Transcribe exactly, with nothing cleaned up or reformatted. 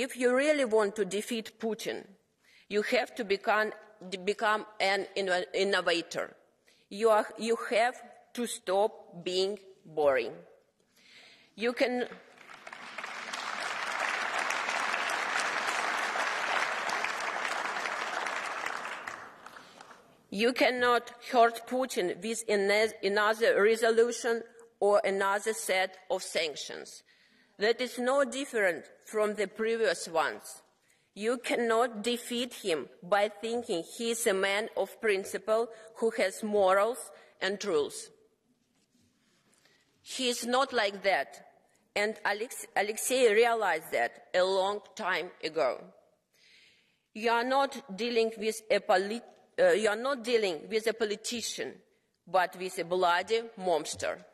If you really want to defeat Putin, you have to become, become an innovator. You, are, you have to stop being boring. You can... You cannot hurt Putin with another resolution or another set of sanctions. That is no different from the previous ones. You cannot defeat him by thinking he is a man of principle who has morals and rules. He is not like that, and Alex Alexei realized that a long time ago. You are not dealing with a polit Uh, you are not dealing with a politician, but with a bloody monster.